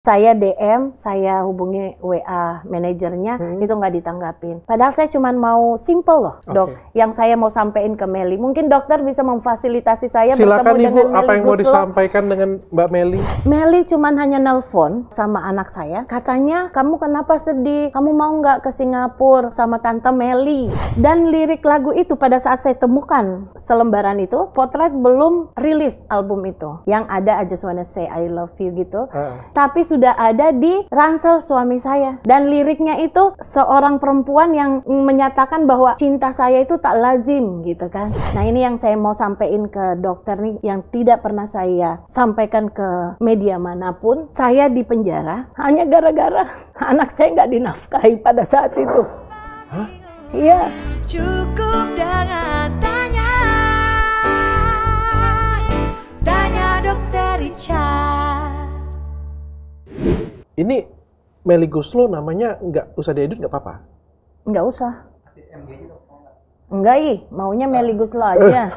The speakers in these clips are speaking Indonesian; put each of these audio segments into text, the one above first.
Saya DM, saya hubungi WA manajernya, itu nggak ditanggapin. Padahal saya cuma mau simple loh, Dok. Yang saya mau sampaikan ke Melly. Mungkin dokter bisa memfasilitasi saya. Silakan bertemu Ibu, dengan Melly apa yang Goeslaw. Mau disampaikan dengan Mbak Melly? Melly cuma hanya nelpon sama anak saya. Katanya, kamu kenapa sedih? Kamu mau nggak ke Singapura sama Tante Melly? Dan lirik lagu itu pada saat saya temukan selembaran itu, Potret belum rilis album itu. Yang ada I Just Wanna Say I Love You gitu. Tapi sudah ada di ransel suami saya, dan liriknya itu seorang perempuan yang menyatakan bahwa cinta saya itu tak lazim gitu kan. Nah ini yang saya mau sampaikan ke dokter nih, yang tidak pernah saya sampaikan ke media manapun. Saya di penjara hanya gara-gara anak saya nggak dinafkahi pada saat itu. Iya. Cukup dengan tanya, dokter Richard. Ini Melly Goeslaw namanya nggak usah diedit, nggak apa-apa? Nggak usah. Enggak, maunya Melly Goeslaw aja.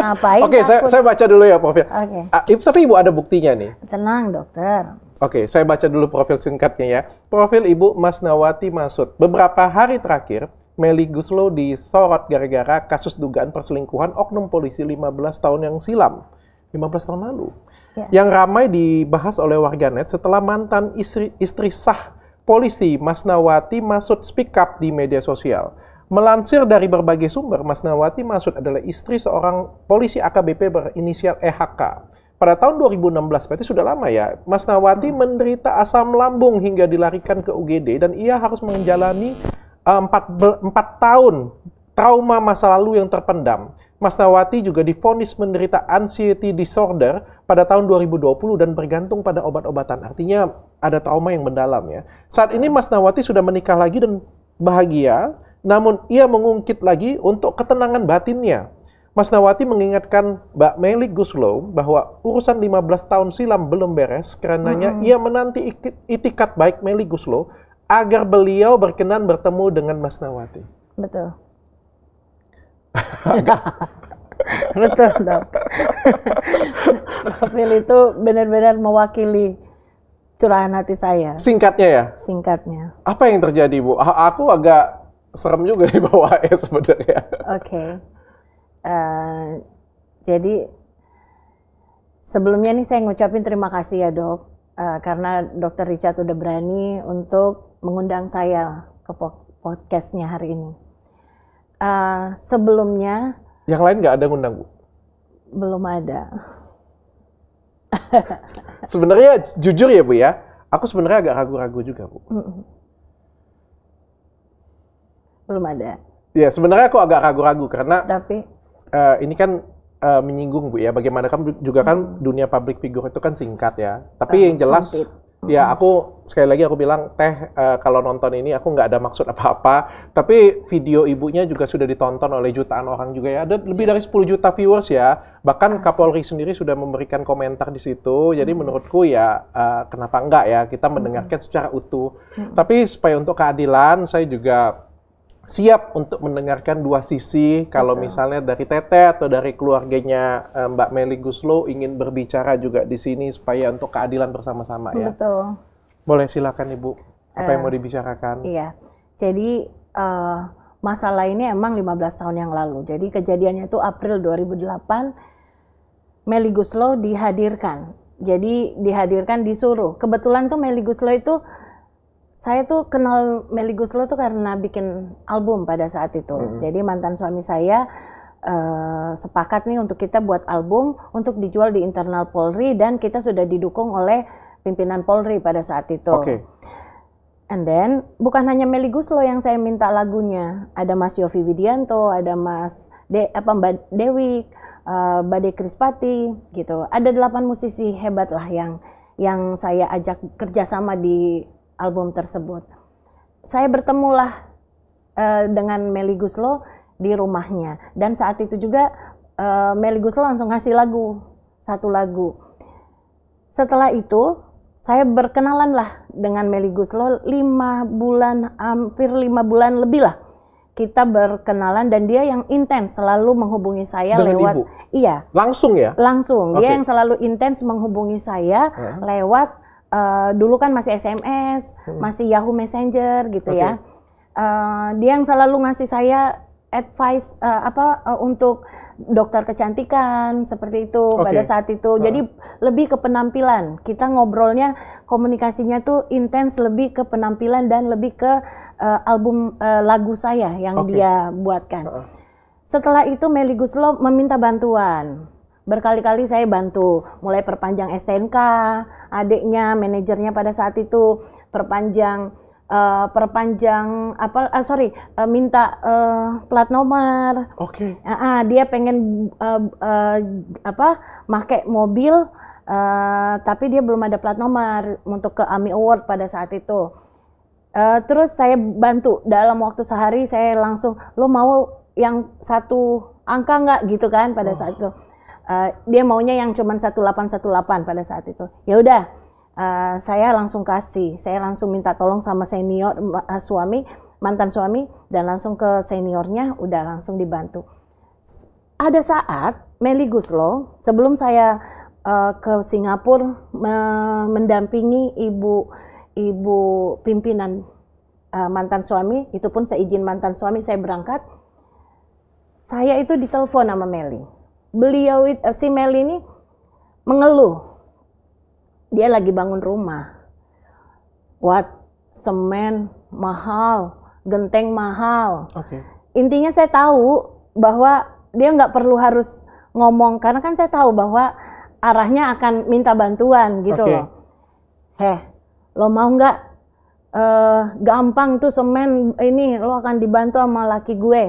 Ngapain? Oke, saya baca dulu ya profil. Oke. Tapi Ibu ada buktinya nih. Tenang dokter. Oke, saya baca dulu profil singkatnya ya. Profil Ibu Mas Nawati Masud. Beberapa hari terakhir, Melly Goeslaw disorot gara-gara kasus dugaan perselingkuhan oknum polisi 15 tahun yang silam. 15 tahun lalu. Yang ramai dibahas oleh warganet setelah mantan istri sah polisi Mas Nawati Masud speak up di media sosial. Melansir dari berbagai sumber, Mas Nawati Masud adalah istri seorang polisi AKBP berinisial EHK. Pada tahun 2016, berarti sudah lama ya, Mas Nawati menderita asam lambung hingga dilarikan ke UGD dan ia harus menjalani 4 tahun trauma masa lalu yang terpendam. Mas Nawati juga divonis menderita anxiety disorder pada tahun 2020 dan bergantung pada obat-obatan. Artinya ada trauma yang mendalam ya. Saat ini Mas Nawati sudah menikah lagi dan bahagia, namun ia mengungkit lagi untuk ketenangan batinnya. Mas Nawati mengingatkan Mbak Melly Goeslaw bahwa urusan 15 tahun silam belum beres, karenanya ia menanti itikat baik Melly Goeslaw agar beliau berkenan bertemu dengan Mas Nawati. Betul. Betul dok. Profil itu benar-benar mewakili curahan hati saya. Singkatnya ya? Singkatnya. Apa yang terjadi Bu? Aku agak serem juga di bawah ya sebenarnya. Oke. Jadi sebelumnya nih saya ngucapin terima kasih ya dok, karena Dokter Richard udah berani untuk mengundang saya ke podcastnya hari ini. Sebelumnya yang lain nggak ada ngundang Bu? Belum ada. Sebenarnya jujur ya Bu ya, aku sebenarnya agak ragu-ragu juga Bu. Belum ada. Ya sebenarnya aku agak ragu-ragu karena tapi ini kan menyinggung Bu ya, bagaimana kamu juga kan dunia public figure itu kan singkat ya. Tapi yang jelas sempit. Ya aku sekali lagi aku bilang teh kalau nonton ini aku nggak ada maksud apa-apa, tapi video ibunya juga sudah ditonton oleh jutaan orang juga ya, ada lebih dari 10 juta viewers ya, bahkan Kapolri sendiri sudah memberikan komentar di situ. Jadi menurutku ya kenapa enggak ya kita mendengarkan secara utuh, tapi supaya untuk keadilan saya juga siap untuk mendengarkan dua sisi. Kalau misalnya dari Tete atau dari keluarganya Mbak Melly Goeslaw ingin berbicara juga di sini supaya untuk keadilan bersama-sama ya. Betul. Boleh silakan Ibu. Apa yang mau dibicarakan? Iya. Jadi masalah ini emang 15 tahun yang lalu. Jadi kejadiannya itu April 2008 Melly Goeslaw dihadirkan. Jadi dihadirkan disuruh. Kebetulan tuh Melly Goeslaw itu saya tuh kenal Melly Goeslaw tuh karena bikin album pada saat itu. Jadi mantan suami saya sepakat nih untuk kita buat album untuk dijual di internal Polri dan kita sudah didukung oleh pimpinan Polri pada saat itu. And then bukan hanya Melly Goeslaw yang saya minta lagunya, ada Mas Yovie Widianto, ada Mas Mbak Dewi, Mbak Kerispatih gitu. Ada 8 musisi hebat lah yang saya ajak kerjasama di album tersebut. Saya bertemulah dengan Melly Goeslaw di rumahnya, dan saat itu juga Melly Goeslaw langsung ngasih lagu, satu lagu. Setelah itu saya berkenalan lah dengan Melly Goeslaw 5 bulan, hampir 5 bulan lebih lah kita berkenalan, dan dia yang intens selalu menghubungi saya dengan lewat Ibu. Iya. Langsung ya? Langsung. Dia yang selalu intens menghubungi saya lewat dulu kan masih SMS, masih Yahoo Messenger gitu ya. Dia yang selalu ngasih saya advice untuk dokter kecantikan seperti itu pada saat itu. Jadi lebih ke penampilan. Kita ngobrolnya, komunikasinya tuh intens lebih ke penampilan dan lebih ke album lagu saya yang dia buatkan. Setelah itu Melly Goeslaw meminta bantuan. Berkali-kali saya bantu, mulai perpanjang STNK, adiknya, manajernya pada saat itu minta plat nomor. Dia pengen make mobil, tapi dia belum ada plat nomor untuk ke AMI Award pada saat itu. Terus saya bantu dalam waktu sehari, saya langsung, lo mau yang satu angka nggak gitu kan pada saat itu. Dia maunya yang cuma 1818 pada saat itu. Ya udah. Saya langsung kasih, saya langsung minta tolong sama senior mantan suami dan langsung ke seniornya, udah langsung dibantu. Ada saat Melly Goeslaw sebelum saya ke Singapura mendampingi ibu pimpinan mantan suami, itu pun seizin mantan suami saya berangkat. Saya itu ditelepon sama Melly. Si Melly ini mengeluh. Dia lagi bangun rumah. Semen mahal, genteng mahal. Intinya saya tahu bahwa dia nggak perlu harus ngomong, karena kan saya tahu bahwa arahnya akan minta bantuan gitu loh. Lo mau nggak gampang tuh semen ini, lo akan dibantu sama laki gue.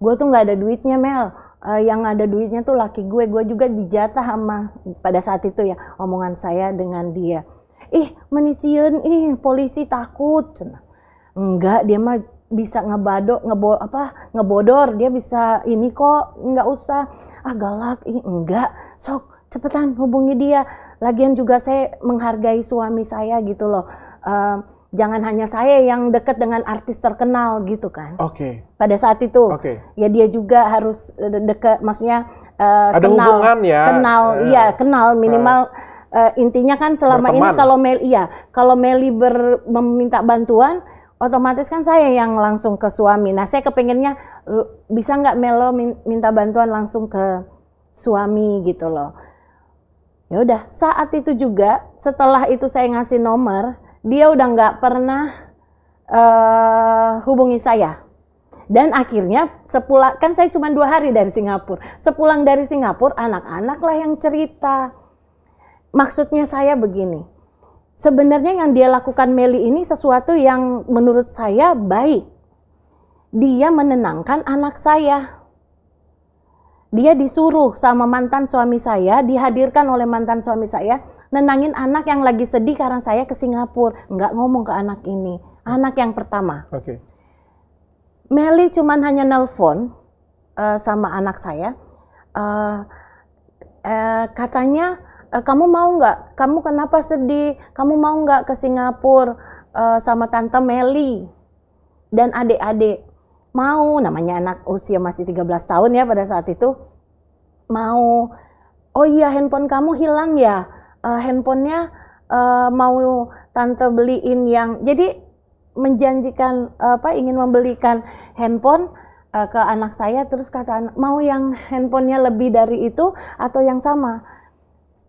Gue tuh nggak ada duitnya, Mel. Yang ada duitnya tuh laki gue juga dijatah sama, pada saat itu ya, omongan saya dengan dia. Menisian, polisi takut. Enggak, dia mah bisa ngebodor, dia bisa ini kok, enggak usah. Galak, enggak, sok cepetan hubungi dia. Lagian juga saya menghargai suami saya gitu loh. Jangan hanya saya yang dekat dengan artis terkenal gitu kan. Pada saat itu. Ya dia juga harus dekat, maksudnya ada kenal, hubungan ya. Kenal minimal. Intinya kan selama berteman. Ini kalau Melly meminta bantuan, otomatis kan saya yang langsung ke suami. Nah saya kepengennya bisa nggak Melo minta bantuan langsung ke suami gitu loh. Ya udah saat itu juga setelah itu saya ngasih nomor. Dia udah nggak pernah hubungi saya. Dan akhirnya sepulang, kan saya cuma 2 hari dari Singapura. Sepulang dari Singapura, anak-anak lah yang cerita. Maksudnya saya begini. Sebenarnya yang dia lakukan Melly ini sesuatu yang menurut saya baik. Dia menenangkan anak saya. Dia disuruh sama mantan suami saya, dihadirkan oleh mantan suami saya, nenangin anak yang lagi sedih karena saya ke Singapura. Nggak ngomong ke anak ini. Anak yang pertama. Melly cuman hanya nelpon sama anak saya. Katanya, kamu mau nggak? Kamu kenapa sedih? Kamu mau nggak ke Singapura sama Tante Melly dan adik-adik? Mau, namanya anak usia masih 13 tahun ya pada saat itu. Mau. Oh iya, handphone kamu hilang ya. Handphonenya mau tante beliin yang, jadi menjanjikan ingin membelikan handphone ke anak saya. Terus kata anak, mau yang handphonenya lebih dari itu atau yang sama,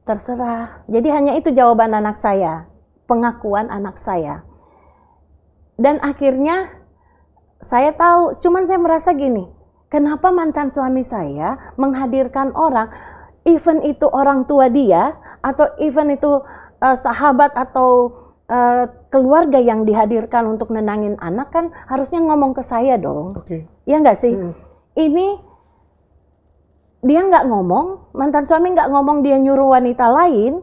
terserah. Jadi hanya itu jawaban anak saya, pengakuan anak saya. Dan akhirnya saya tahu, cuman saya merasa gini, kenapa mantan suami saya menghadirkan orang, even itu orang tua dia, atau even itu sahabat atau keluarga yang dihadirkan untuk nenangin anak, kan harusnya ngomong ke saya dong. Ya nggak sih? Ini dia nggak ngomong, mantan suami nggak ngomong, dia nyuruh wanita lain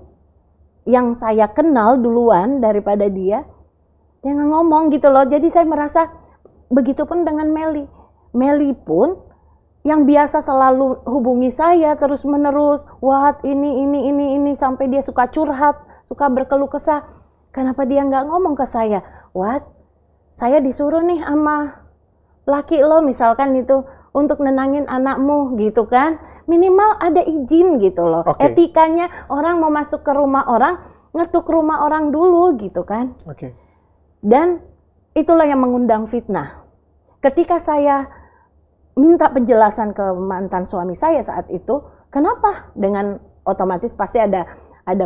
yang saya kenal duluan daripada dia. Dia nggak ngomong gitu loh. Jadi saya merasa begitupun dengan Melly. Melly pun yang biasa selalu hubungi saya terus-menerus, ini, sampai dia suka curhat, suka berkeluh kesah. Kenapa dia nggak ngomong ke saya? Saya disuruh nih sama laki lo misalkan itu, untuk nenangin anakmu gitu kan. Minimal ada izin gitu loh. Etikanya orang mau masuk ke rumah orang, ngetuk rumah orang dulu gitu kan. Oke. Dan itulah yang mengundang fitnah. Ketika saya minta penjelasan ke mantan suami saya saat itu, kenapa? Dengan otomatis pasti ada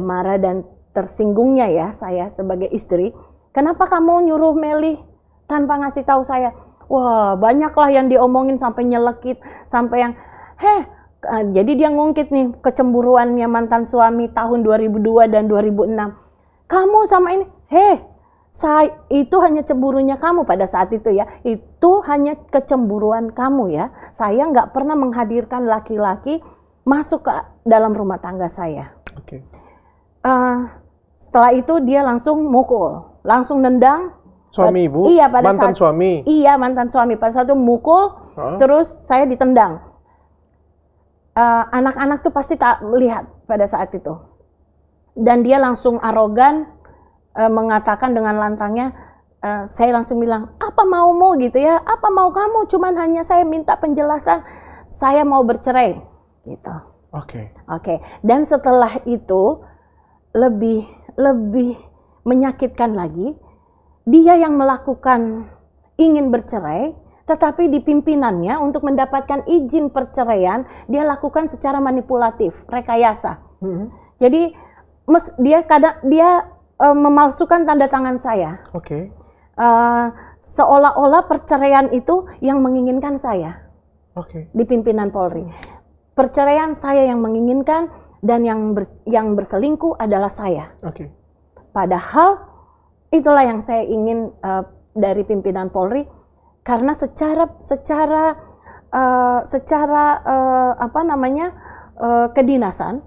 marah dan tersinggungnya ya saya sebagai istri. Kenapa kamu nyuruh Melly tanpa ngasih tahu saya? Wah, banyaklah yang diomongin sampai nyelekit, sampai yang jadi dia ngungkit nih kecemburuannya mantan suami tahun 2002 dan 2006. Kamu sama ini, saya itu hanya cemburunya kamu pada saat itu ya. Itu hanya kecemburuan kamu ya. Saya nggak pernah menghadirkan laki-laki masuk ke dalam rumah tangga saya. Oke. Setelah itu dia langsung mukul, langsung nendang. Suami ibu? Iya, pada mantan saat, suami? Iya, mantan suami. Pada saat itu mukul, terus saya ditendang. Anak-anak tuh pasti tak melihat pada saat itu. Dan dia langsung arogan, mengatakan dengan lantangnya, saya langsung bilang, apa maumu gitu ya, apa mau kamu, cuman hanya saya minta penjelasan, saya mau bercerai gitu. Oke. Oke. Dan setelah itu, lebih menyakitkan lagi, dia yang melakukan ingin bercerai, tetapi di pimpinannya untuk mendapatkan izin perceraian, dia lakukan secara manipulatif, rekayasa. Jadi dia memalsukan tanda tangan saya. Oke. Seolah-olah perceraian itu yang menginginkan saya. Oke. Di pimpinan Polri. Perceraian saya yang menginginkan dan yang berselingkuh adalah saya. Oke. Padahal itulah yang saya ingin dari pimpinan Polri, karena secara apa namanya kedinasan,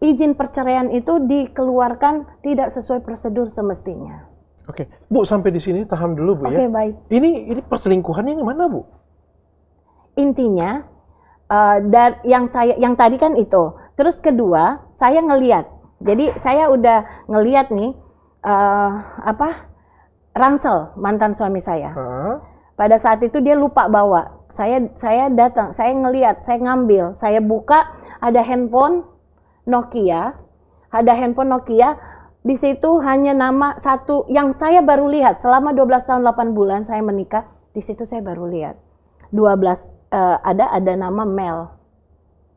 izin perceraian itu dikeluarkan tidak sesuai prosedur semestinya. Oke, Bu, sampai di sini tahan dulu Bu ya. Oke, baik. Ini perselingkuhannya yang mana Bu? Intinya yang tadi kan itu. Terus kedua, saya ngelihat. Jadi saya udah ngelihat nih. Ransel mantan suami saya. Pada saat itu dia lupa bawa. Saya datang, saya ngelihat, saya ngambil, saya buka, ada handphone Nokia, di situ hanya nama satu yang saya baru lihat selama 12 tahun 8 bulan saya menikah, di situ saya baru lihat. 12 ada nama Mel.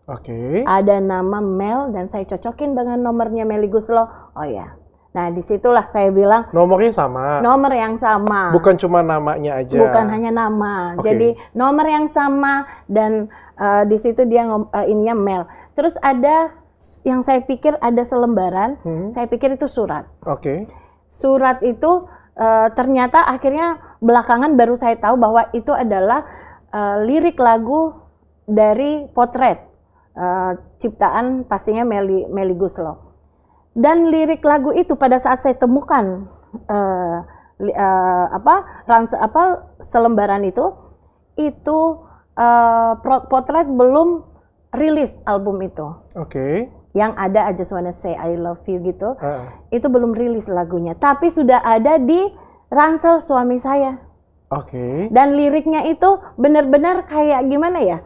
Oke. Ada nama Mel dan saya cocokin dengan nomornya Melly Goeslaw. Oh ya. Nah, disitulah saya bilang nomornya sama. Nomor yang sama. Bukan cuma namanya aja. Bukan hanya nama. Okay. Jadi nomor yang sama dan di situ dia ininya Mel. Terus ada yang saya pikir ada selembaran. Saya pikir itu surat. Oke. Okay. Surat itu ternyata akhirnya belakangan baru saya tahu bahwa itu adalah lirik lagu dari potret ciptaan pastinya Melly Goeslaw. Dan lirik lagu itu pada saat saya temukan selembaran itu potret belum rilis album itu. Oke. Yang ada I Just Wanna Say I Love You gitu. Itu belum rilis lagunya, tapi sudah ada di ransel suami saya. Oke. Dan liriknya itu benar-benar kayak gimana ya?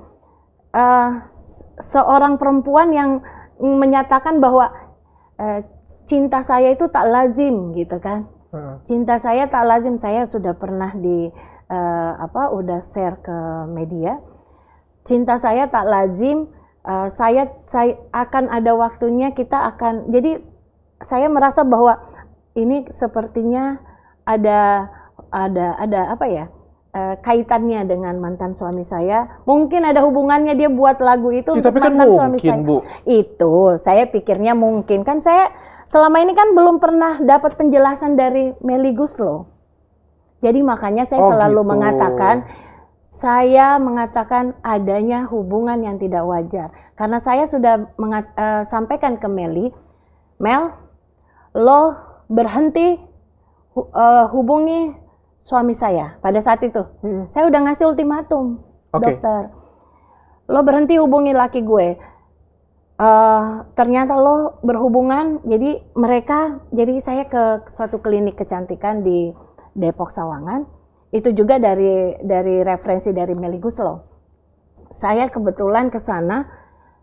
Seorang perempuan yang menyatakan bahwa cinta saya itu tak lazim gitu kan. Cinta saya tak lazim. Saya sudah pernah udah share ke media. Cinta saya tak lazim. Saya akan ada waktunya kita akan. Jadi saya merasa bahwa ini sepertinya ada kaitannya dengan mantan suami saya. Mungkin ada hubungannya dia buat lagu itu untuk tapi mantan kan mungkin, suami saya. Bu. Itu saya pikirnya mungkin. Kan saya selama ini kan belum pernah dapat penjelasan dari Melly Goeslaw. Jadi makanya saya selalu gitu. Saya mengatakan adanya hubungan yang tidak wajar. Karena saya sudah sampaikan ke Melly, Mel, lo berhenti hubungi suami saya pada saat itu. Saya udah ngasih ultimatum. Okay. Dokter, lo berhenti hubungi laki gue. Ternyata lo berhubungan, jadi saya ke suatu klinik kecantikan di Depok Sawangan. Itu juga dari referensi dari Melly Goeslaw. Saya kebetulan ke sana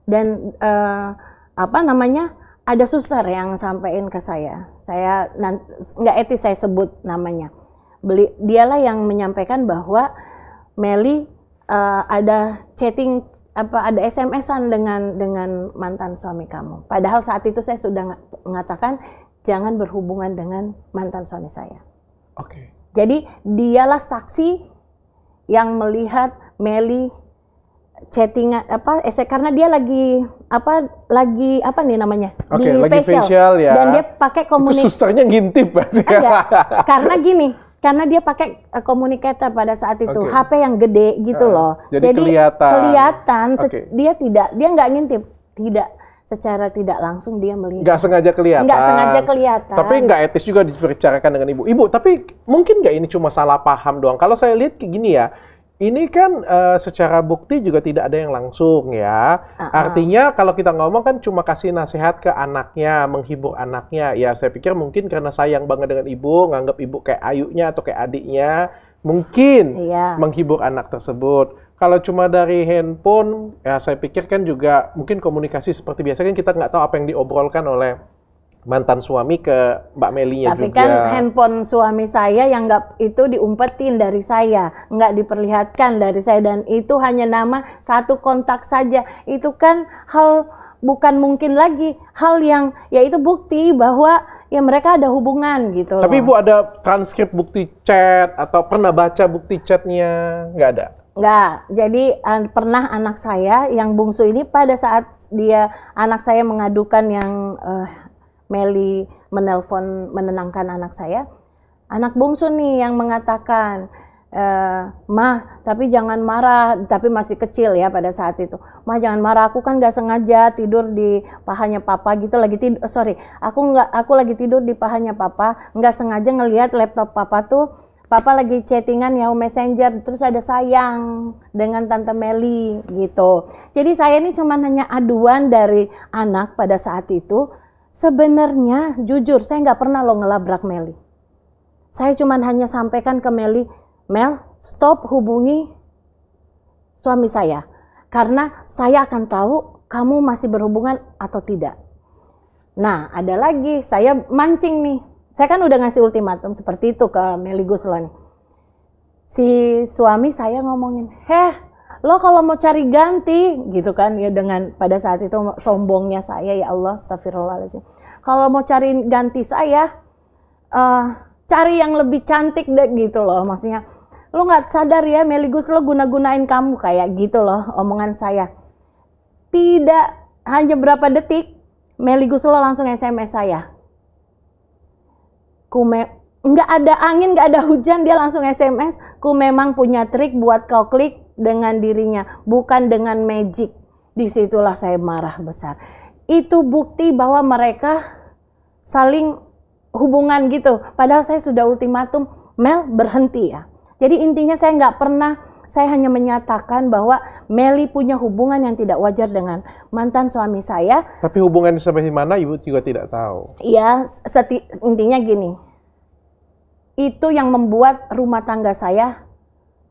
dan ada suster yang sampein ke saya nggak etis saya sebut namanya, dialah yang menyampaikan bahwa Melly ada chatting ada SMS-an dengan mantan suami kamu. Padahal saat itu saya sudah mengatakan jangan berhubungan dengan mantan suami saya. Oke. Okay. Jadi dialah saksi yang melihat Melly chatting karena dia lagi okay, di facial ya. Dan dia pakai komunikator. Susternya ngintip berarti. Karena gini. Karena dia pakai komunikator pada saat itu, okay. HP yang gede gitu loh. Jadi kelihatan okay. dia nggak ngintip, secara tidak langsung dia melihat. Nggak sengaja kelihatan. Tapi nggak etis juga dibicarakan dengan ibu. Ibu, tapi mungkin nggak ini cuma salah paham doang. Kalau saya lihat kayak gini ya, ini kan secara bukti juga tidak ada yang langsung ya. Artinya kalau kita ngomong kan cuma kasih nasihat ke anaknya, menghibur anaknya. Ya saya pikir mungkin karena sayang banget dengan ibu, nganggap ibu kayak ayunya atau kayak adiknya, mungkin menghibur anak tersebut. Kalau cuma dari handphone, ya saya pikir kan juga mungkin komunikasi seperti biasa kan kita nggak tahu apa yang diobrolkan oleh mantan suami ke Mbak Melly-nya juga. Tapi kan handphone suami saya yang nggak itu diumpetin dari saya, nggak diperlihatkan dari saya, dan itu hanya nama satu kontak saja. Itu kan hal bukan mungkin lagi, hal yang yaitu bukti bahwa ya mereka ada hubungan gitu loh. Tapi Ibu ada transkrip bukti chat atau pernah baca bukti chatnya? Nggak ada? Nggak, jadi pernah anak saya yang bungsu ini pada saat anak saya mengadukan yang Melly menelpon menenangkan anak saya, anak bungsu nih yang mengatakan, "Mah, tapi jangan marah," tapi masih kecil ya pada saat itu. "Mah, jangan marah, aku kan nggak sengaja tidur di pahanya papa gitu, lagi tidur, aku lagi tidur di pahanya papa, nggak sengaja ngelihat laptop papa tuh, papa lagi chattingan Yahoo Messenger, terus ada sayang dengan Tante Melly gitu." Jadi saya ini cuma hanya aduan dari anak pada saat itu. Sebenarnya jujur saya nggak pernah ngelabrak Melly. Saya cuman hanya sampaikan ke Melly, "Mel, stop hubungi suami saya. Karena saya akan tahu kamu masih berhubungan atau tidak." Nah, ada lagi saya mancing nih. Saya kan udah ngasih ultimatum seperti itu ke Melly Goeslaw. Si suami saya ngomongin, "Lo kalau mau cari ganti," gitu kan ya, dengan pada saat itu sombongnya saya, ya Allah, astagfirullahaladzim. "Kalau mau cari ganti saya, cari yang lebih cantik deh," gitu loh. Maksudnya, "Lo nggak sadar ya, Melly Goeslaw guna-gunain kamu," kayak gitu loh omongan saya. Tidak hanya berapa detik, Melly Goeslaw langsung SMS saya. Nggak ada angin, nggak ada hujan, dia langsung SMS, "Ku memang punya trik buat kau klik dengan dirinya, bukan dengan magic." Disitulah saya marah besar. Itu bukti bahwa mereka saling hubungan gitu. Padahal saya sudah ultimatum, "Mel, berhenti ya." Jadi intinya saya nggak pernah, saya hanya menyatakan bahwa Melly punya hubungan yang tidak wajar dengan mantan suami saya. Tapi hubungan sampai mana ibu juga tidak tahu. Iya, intinya gini. Itu yang membuat rumah tangga saya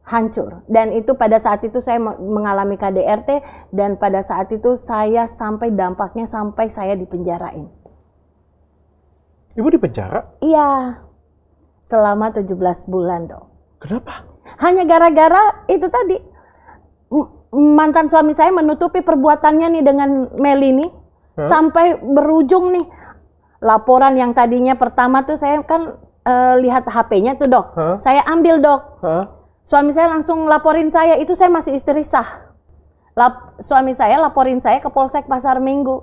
hancur, dan itu pada saat itu saya mengalami KDRT, dan pada saat itu saya dampaknya sampai saya dipenjarain. Ibu dipenjara? Iya, selama 17 bulan dong. Kenapa? Hanya gara-gara itu tadi, mantan suami saya menutupi perbuatannya nih dengan Melly nih, sampai berujung nih laporan yang tadinya pertama tuh saya kan lihat HP-nya tuh dok, saya ambil dok. Suami saya langsung laporin saya, itu saya masih istri sah. Suami saya laporin saya ke Polsek Pasar Minggu.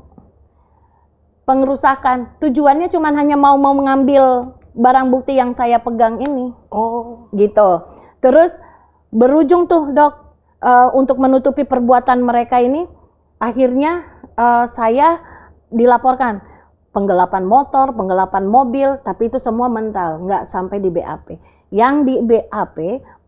Pengerusakan, tujuannya cuma hanya mau mengambil barang bukti yang saya pegang ini. Oh, gitu. Terus berujung tuh dok, untuk menutupi perbuatan mereka ini, akhirnya saya dilaporkan. Penggelapan motor, penggelapan mobil, tapi itu semua mental, nggak sampai di BAP. Yang di BAP,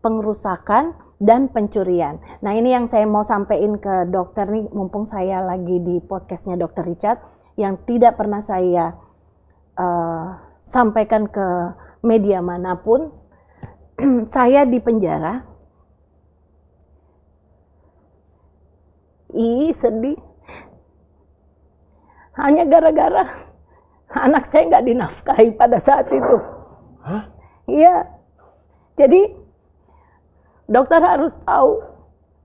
pengerusakan dan pencurian. Nah ini yang saya mau sampaikan ke dokter nih, mumpung saya lagi di podcastnya Dokter Richard, yang tidak pernah saya sampaikan ke media manapun. Saya di penjara. Sedih. Hanya gara-gara anak saya nggak dinafkahi pada saat itu. Hah? Iya. Jadi dokter harus tahu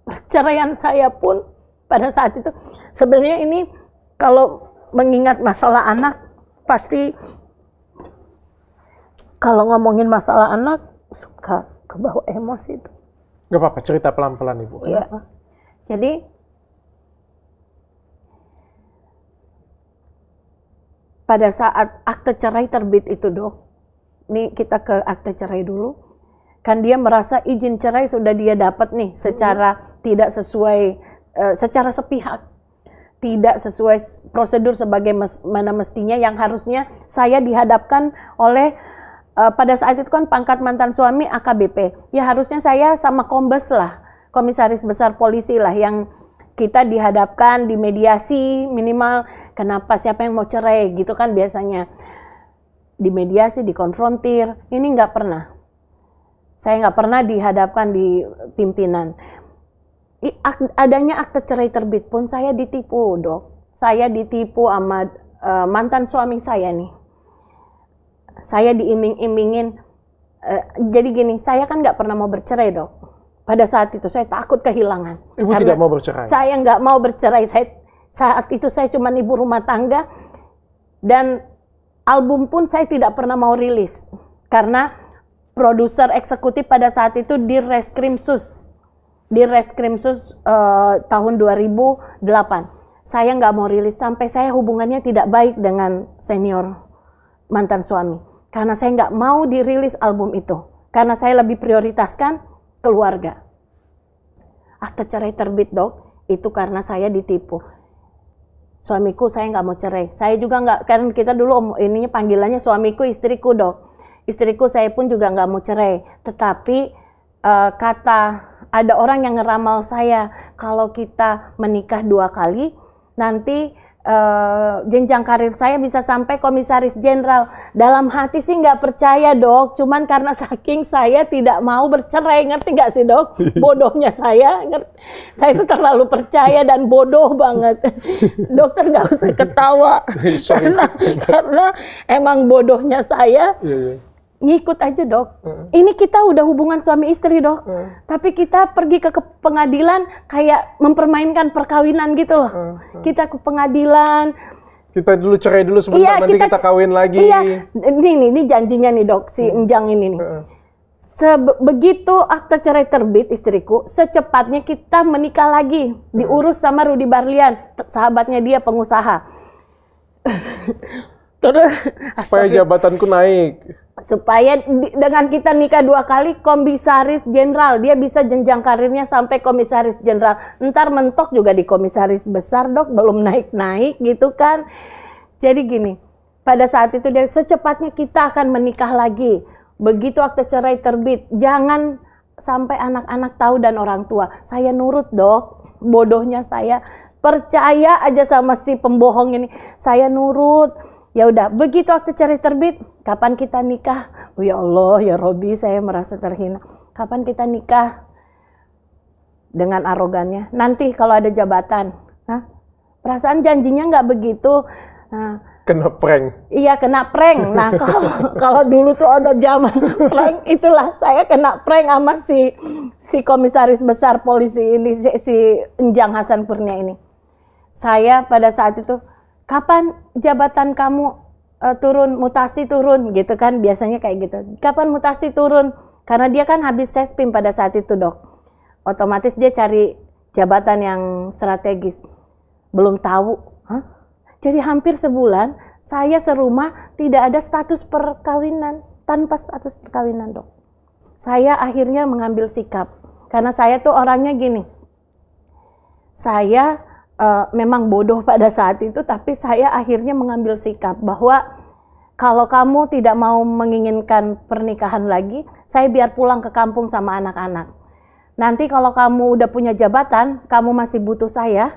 perceraian saya pun pada saat itu. Sebenarnya ini kalau mengingat masalah anak, pasti kalau ngomongin masalah anak suka kebawa emosi itu. Gak apa-apa, cerita pelan-pelan Ibu. Iya. Jadi pada saat akte cerai terbit itu, Dok, ini kita ke akte cerai dulu. Kan dia merasa izin cerai sudah dia dapat nih, secara tidak sesuai, secara sepihak, tidak sesuai prosedur sebagai mana mestinya, yang harusnya saya dihadapkan oleh pada saat itu kan pangkat mantan suami AKBP, ya harusnya saya sama kombes lah, komisaris besar polisi lah, yang kita dihadapkan di mediasi minimal, kenapa, siapa yang mau cerai gitu kan biasanya, di mediasi, dikonfrontir. Ini nggak pernah, saya nggak pernah dihadapkan di pimpinan. Adanya akte cerai terbit pun saya ditipu, Dok, saya ditipu sama mantan suami saya nih. Saya diiming-imingin, jadi gini, saya kan nggak pernah mau bercerai, Dok. Pada saat itu saya takut kehilangan. Ibu tidak mau bercerai? Saya nggak mau bercerai. Saat itu saya cuma ibu rumah tangga, dan album pun saya tidak pernah mau rilis. Karena produser eksekutif pada saat itu di Reskrimsus. Di Reskrimsus tahun 2008. Saya nggak mau rilis sampai saya hubungannya tidak baik dengan senior mantan suami. Karena saya nggak mau dirilis album itu, karena saya lebih prioritaskan keluarga. Akte cerai terbit, Dok, itu karena saya ditipu. Suamiku, saya nggak mau cerai. Saya juga nggak, karena kita dulu ininya panggilannya suamiku, istriku, Dok. Istriku, saya pun juga nggak mau cerai. Tetapi kata ada orang yang ngeramal saya, kalau kita menikah 2 kali, nanti jenjang karir saya bisa sampai komisaris jenderal. Dalam hati sih nggak percaya, Dok, cuman karena saking saya tidak mau bercerai, ngerti nggak sih, Dok? Bodohnya saya, ngerti? Saya itu terlalu percaya dan bodoh banget. Dokter nggak usah ketawa, karena emang bodohnya saya. Ngikut aja, Dok. Ini kita udah hubungan suami istri, Dok, tapi kita pergi ke pengadilan kayak mempermainkan perkawinan gitu loh. Kita ke pengadilan, kita dulu cerai dulu sebentar, iya, nanti kita kawin lagi. Iya, ini janjinya nih, Dok, si Njang ini nih. Begitu akte cerai terbit istriku, secepatnya kita menikah lagi, diurus sama Rudy Barlian, sahabatnya dia, pengusaha. Terus supaya jabatanku naik, supaya dengan kita nikah 2 kali komisaris jenderal, dia bisa jenjang karirnya sampai komisaris jenderal. Ntar mentok juga di komisaris besar, Dok, belum naik-naik gitu kan. Jadi gini, pada saat itu dia secepatnya kita akan menikah lagi. Begitu akte cerai terbit, jangan sampai anak-anak tahu dan orang tua. Saya nurut, Dok, bodohnya saya, percaya aja sama si pembohong ini. Saya nurut. Ya udah, begitu akte cerai terbit, kapan kita nikah? Oh, ya Allah, ya Robi, saya merasa terhina. Kapan kita nikah? Dengan arogannya, nanti kalau ada jabatan. Hah? Perasaan janjinya nggak begitu. Nah, kena prank. Iya, kena prank. Nah, kalau dulu tuh ada zaman prank, itulah saya kena prank sama si komisaris besar polisi ini, si Njang Hasan Purnia ini. Saya pada saat itu, kapan jabatan kamu turun, mutasi turun gitu kan, biasanya kayak gitu. Kapan mutasi turun? Karena dia kan habis sespim pada saat itu, Dok. Otomatis dia cari jabatan yang strategis. Belum tahu. Hah? Jadi hampir sebulan saya serumah tidak ada status perkawinan, tanpa status perkawinan, Dok. Saya akhirnya mengambil sikap. Karena saya tuh orangnya gini. Saya memang bodoh pada saat itu, tapi saya akhirnya mengambil sikap bahwa kalau kamu tidak mau menginginkan pernikahan lagi, saya biar pulang ke kampung sama anak-anak. Nanti kalau kamu udah punya jabatan, kamu masih butuh saya,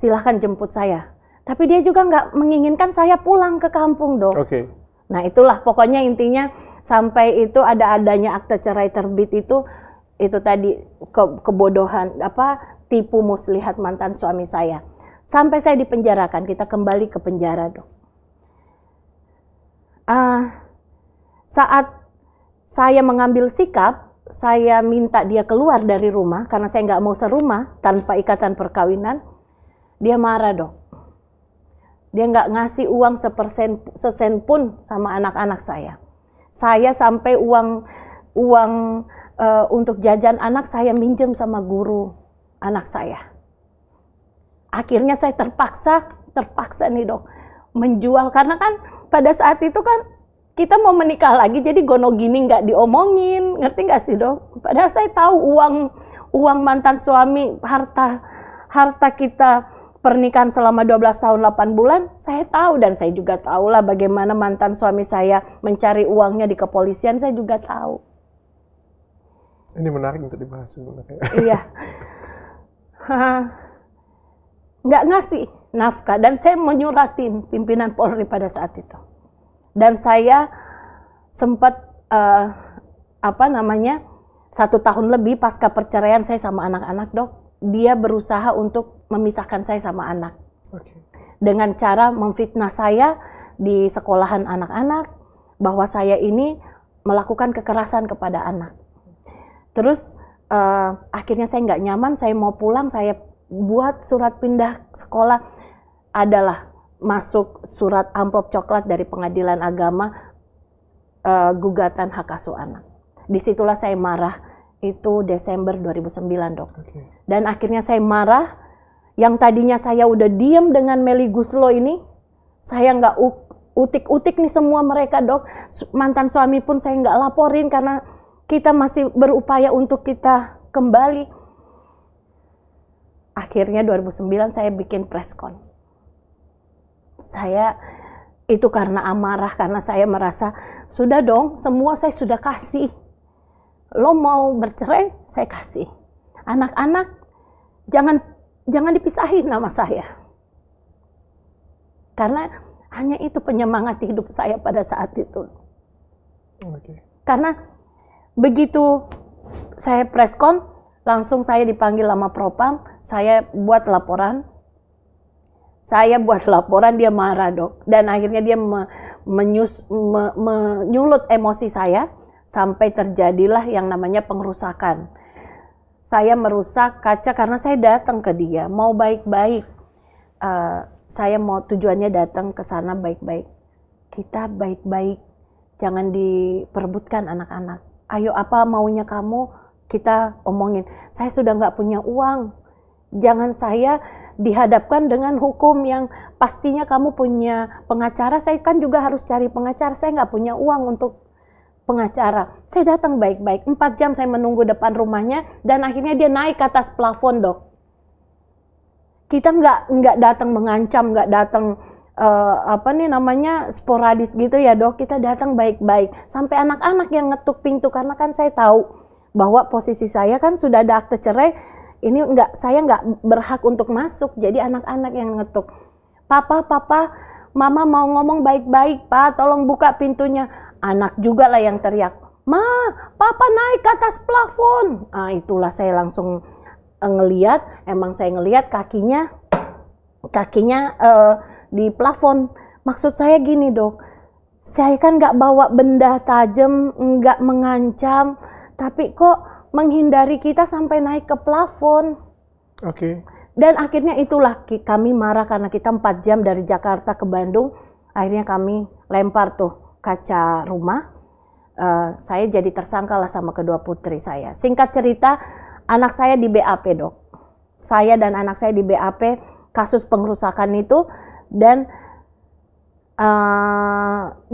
silahkan jemput saya. Tapi dia juga nggak menginginkan saya pulang ke kampung, Dok. Okay. Nah itulah, pokoknya intinya sampai itu adanya akte cerai terbit itu tadi kebodohan, apa, tipu muslihat mantan suami saya. sampai saya dipenjarakan. Kita kembali ke penjara, Dok. Saat saya mengambil sikap, saya minta dia keluar dari rumah karena saya nggak mau serumah tanpa ikatan perkawinan. Dia marah, Dok. Dia nggak ngasih uang sesen pun sama anak-anak saya. Saya sampai uang untuk jajan anak saya minjem sama guru anak saya. Akhirnya saya terpaksa nih, Dok, menjual. Karena kan pada saat itu kan kita mau menikah lagi, jadi gono gini nggak diomongin, ngerti nggak sih, Dok? Padahal saya tahu uang mantan suami, harta kita pernikahan selama 12 tahun 8 bulan, saya tahu. Dan saya juga tahulah bagaimana mantan suami saya mencari uangnya di kepolisian, saya juga tahu. Ini menarik untuk dibahas sebenarnya. Iya. Nggak ngasih nafkah, dan saya menyuratin pimpinan Polri pada saat itu. Dan saya sempat, satu tahun lebih pasca perceraian saya sama anak-anak, Dok, dia berusaha untuk memisahkan saya sama anak. Okay. Dengan cara memfitnah saya di sekolahan anak-anak, bahwa saya ini melakukan kekerasan kepada anak. Terus akhirnya saya nggak nyaman, saya mau pulang, saya buat surat pindah sekolah, adalah masuk surat amplop coklat dari Pengadilan Agama, gugatan hak asuh anak. Disitulah saya marah, itu Desember 2009, Dok. Okay. Dan akhirnya saya marah, yang tadinya saya udah diem dengan Melly Goeslaw ini, saya nggak utik-utik nih semua mereka, Dok. Mantan suami pun saya nggak laporin karena kita masih berupaya untuk kita kembali. Akhirnya 2009 saya bikin preskon. Saya itu karena amarah, karena saya merasa sudah dong, semua saya sudah kasih. Lo mau bercerai, saya kasih. Anak-anak jangan dipisahin nama saya. Karena hanya itu penyemangat hidup saya pada saat itu. Okay. Karena begitu saya preskon, langsung saya dipanggil sama Propam, saya buat laporan. Dia marah, Dok. Dan akhirnya dia menyulut emosi saya, sampai terjadilah yang namanya pengerusakan. Saya merusak kaca karena saya datang ke dia, mau baik-baik. Saya mau tujuannya datang ke sana baik-baik. Kita baik-baik, jangan diperebutkan anak-anak. Ayo apa maunya kamu, kita omongin. Saya sudah nggak punya uang. Jangan saya dihadapkan dengan hukum yang pastinya kamu punya pengacara. Saya kan juga harus cari pengacara. Saya nggak punya uang untuk pengacara. Saya datang baik-baik. 4 jam saya menunggu depan rumahnya, dan akhirnya dia naik ke atas plafon, Dok. Kita nggak datang mengancam, nggak datang sporadis gitu ya, Dok. Kita datang baik-baik. Sampai anak-anak yang ngetuk pintu, karena kan saya tahu bahwa posisi saya kan sudah ada akte cerai. Ini saya nggak berhak untuk masuk. Jadi anak-anak yang ngetuk, papa, mama mau ngomong baik-baik, pak, tolong buka pintunya. Anak juga lah yang teriak, ma, papa naik ke atas plafon. Nah, itulah saya langsung ngeliat, kakinya, di plafon. Maksud saya gini, Dok, saya kan nggak bawa benda tajam, nggak mengancam, tapi kok menghindari kita sampai naik ke plafon. Oke. Okay. Dan akhirnya itulah kami marah, karena kita 4 jam dari Jakarta ke Bandung. Akhirnya kami lempar tuh kaca rumah. Saya jadi tersangka lah sama kedua putri saya. Singkat cerita, anak saya di BAP, Dok. Saya dan anak saya di BAP kasus pengerusakan itu. Dan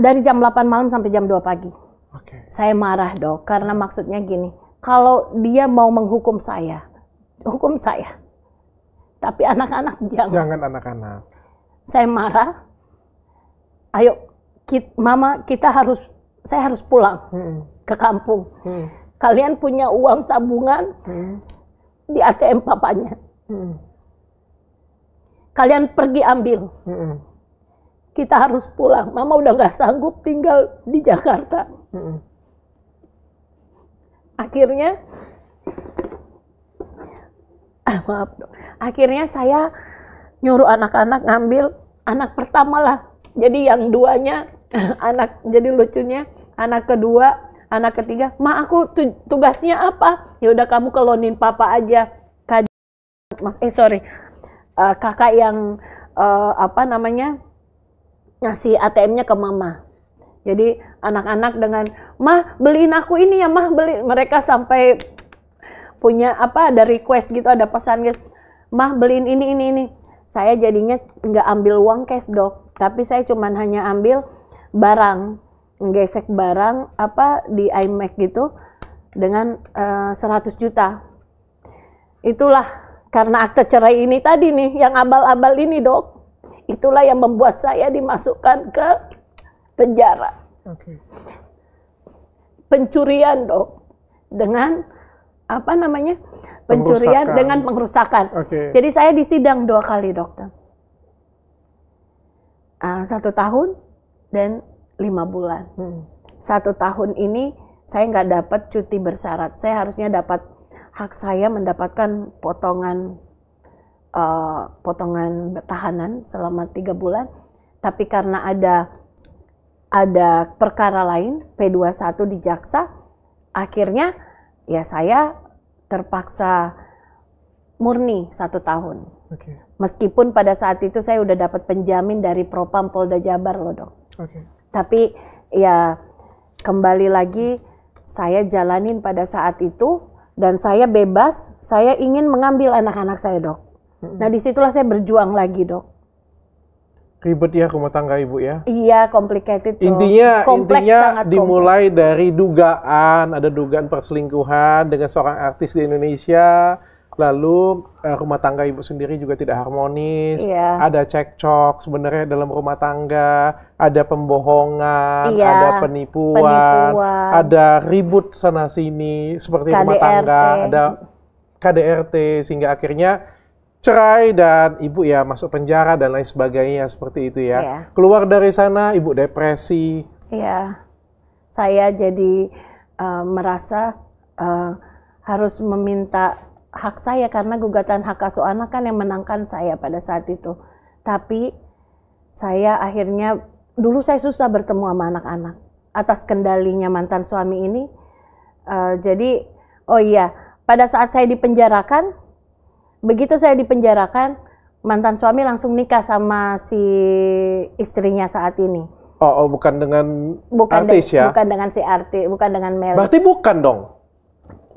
dari jam 8 malam sampai jam 2 pagi. Okay. Saya marah, Dok, karena maksudnya gini. Kalau dia mau menghukum saya, hukum saya. Tapi anak-anak jangan. Jangan anak-anak. Saya marah. Ayo, mama, saya harus pulang ke kampung. Kalian punya uang tabungan di ATM papanya. Kalian pergi ambil. Kita harus pulang. Mama udah nggak sanggup tinggal di Jakarta. Akhirnya, akhirnya saya nyuruh anak-anak ngambil anak pertama lah. Jadi yang duanya anak, jadi lucunya anak kedua, anak ketiga, "Ma, aku tugasnya apa?" "Ya udah kamu kelonin papa aja." Kakak yang ngasih ATM-nya ke mama. Jadi anak-anak dengan, "Mah, beliin aku ini ya, Mah, beli." Mereka sampai punya ada request gitu, ada pesan gitu. "Mah, beliin ini, ini." Saya jadinya nggak ambil uang cash, Dok, tapi saya cuman hanya ambil barang, ngesek barang di iMac gitu dengan 100 juta. Itulah karena akte cerai ini tadi nih, yang abal-abal ini, Dok. Itulah yang membuat saya dimasukkan ke penjara. Okay. Pencurian, Dok, dengan pencurian pengrusakan. Dengan pengrusakan. Okay. Jadi saya disidang 2 kali, Dokter. 1 tahun dan 5 bulan. 1 tahun ini saya nggak dapat cuti bersyarat. Saya harusnya dapat hak saya mendapatkan potongan tahanan selama 3 bulan. Tapi karena ada perkara lain, P21 di jaksa, akhirnya ya saya terpaksa murni 1 tahun. Okay. Meskipun pada saat itu saya udah dapat penjamin dari Propam Polda Jabar loh, Dok. Okay. Tapi ya kembali lagi saya jalanin pada saat itu, dan saya bebas, saya ingin mengambil anak-anak saya, Dok. Nah disitulah saya berjuang lagi, Dok. Ribet ya rumah tangga ibu ya? Iya, complicated. Intinya dimulai dari dugaan, ada dugaan perselingkuhan dengan seorang artis di Indonesia, lalu rumah tangga ibu sendiri juga tidak harmonis, iya. Ada cekcok sebenarnya dalam rumah tangga, ada pembohongan, iya, ada penipuan, ada ribut sana sini seperti KDRT. Rumah tangga, ada KDRT sehingga akhirnya cerai dan ibu ya masuk penjara dan lain sebagainya seperti itu ya. Yeah. Keluar dari sana ibu depresi. Iya, yeah. Saya jadi merasa harus meminta hak saya karena gugatan hak asuh anak kan yang menangkan saya pada saat itu. Tapi saya akhirnya, dulu saya susah bertemu sama anak-anak atas kendalinya mantan suami ini. Jadi pada saat saya dipenjarakan, begitu saya dipenjarakan, mantan suami langsung nikah sama si istrinya saat ini. Oh, bukan dengan artis ya? Bukan dengan si artis, bukan dengan Melly. Berarti bukan dong?